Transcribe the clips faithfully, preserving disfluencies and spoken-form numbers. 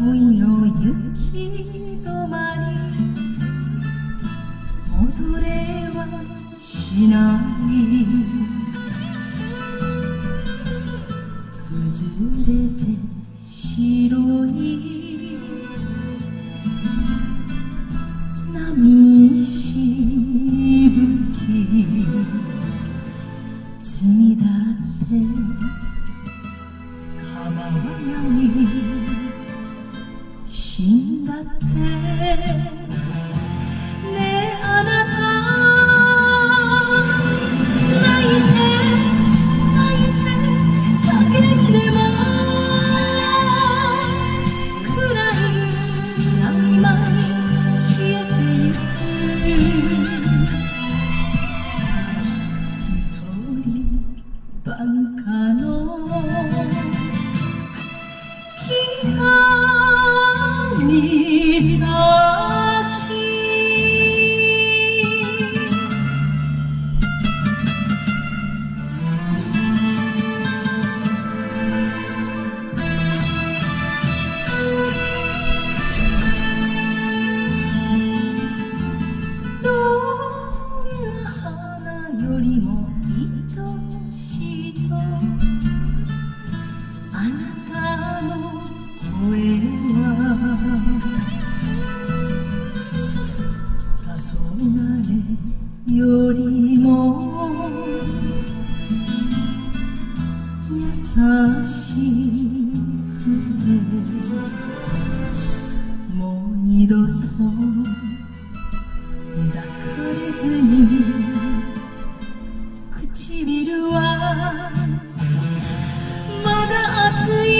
恋の行き止まり戻れはしない崩れて白い波しぶき罪だって構わない死んだってねえあなた泣いて泣いて叫んでも暗い闇まで消えてゆく一人ばかのに咲きどんな花よりも愛しいとあなたの声はよりも優しくてもう二度と抱かれずに唇はまだ熱い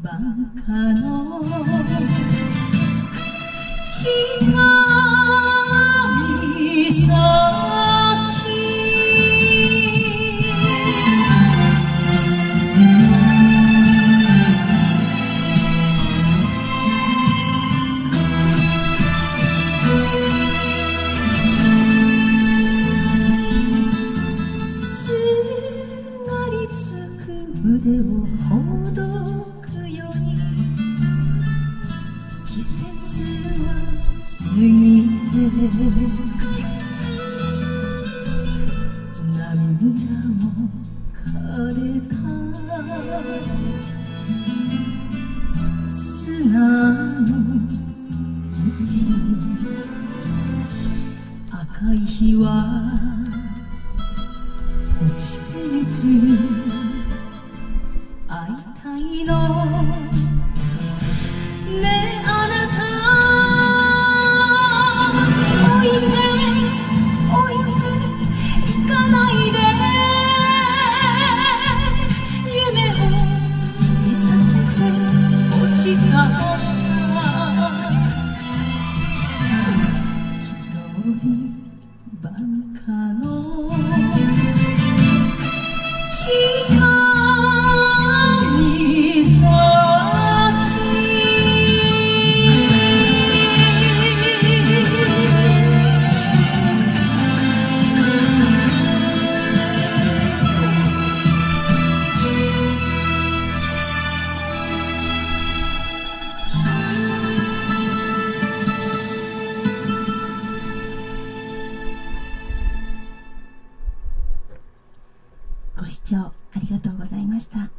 バカの君さすがりつく腕をほど季節は過ぎて涙も枯れた砂のうち赤い日は落ちてゆく会いたいのご視聴ありがとうございました。